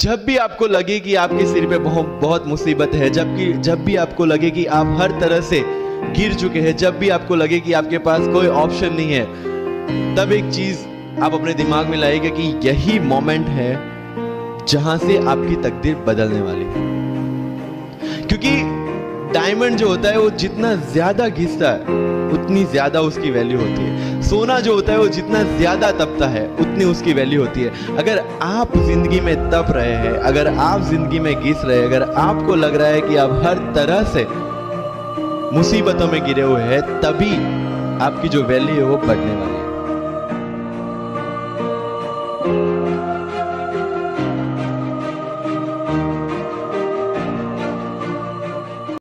जब भी आपको लगे कि आपके सिर पे बहुत मुसीबत है, जबकि जब भी आपको लगे कि आप हर तरह से गिर चुके हैं, जब भी आपको लगे कि आपके पास कोई ऑप्शन नहीं है, तब एक चीज आप अपने दिमाग में लाइएगा कि यही मोमेंट है जहां से आपकी तकदीर बदलने वाली है। क्योंकि डायमंड जो होता है वो जितना ज्यादा घिसता है उतनी ज्यादा उसकी वैल्यू होती है। सोना जो होता है वो जितना ज्यादा तपता है उतनी उसकी वैल्यू होती है। अगर आप जिंदगी में तप रहे हैं, अगर आप जिंदगी में घिस रहे हैं, अगर आपको लग रहा है कि आप हर तरह से मुसीबतों में गिरे हुए हैं, तभी आपकी जो वैल्यू है वो बढ़ने वाली है।